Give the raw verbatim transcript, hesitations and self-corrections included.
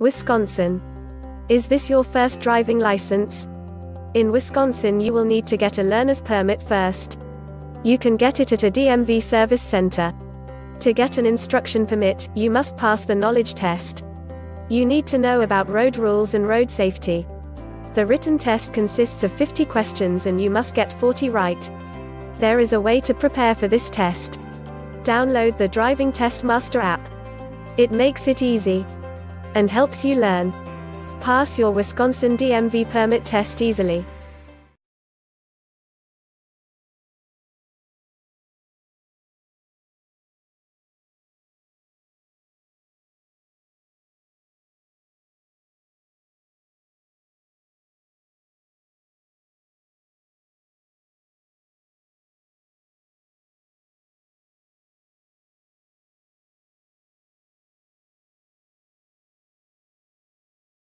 Wisconsin. Is this your first driving license? In Wisconsin, you will need to get a learner's permit first. You can get it at a D M V service center. To get an instruction permit, you must pass the knowledge test. You need to know about road rules and road safety. The written test consists of fifty questions and you must get forty right. There is a way to prepare for this test. Download the Driving Test Master app. It makes it easy and helps you learn. Pass your Wisconsin D M V permit test easily.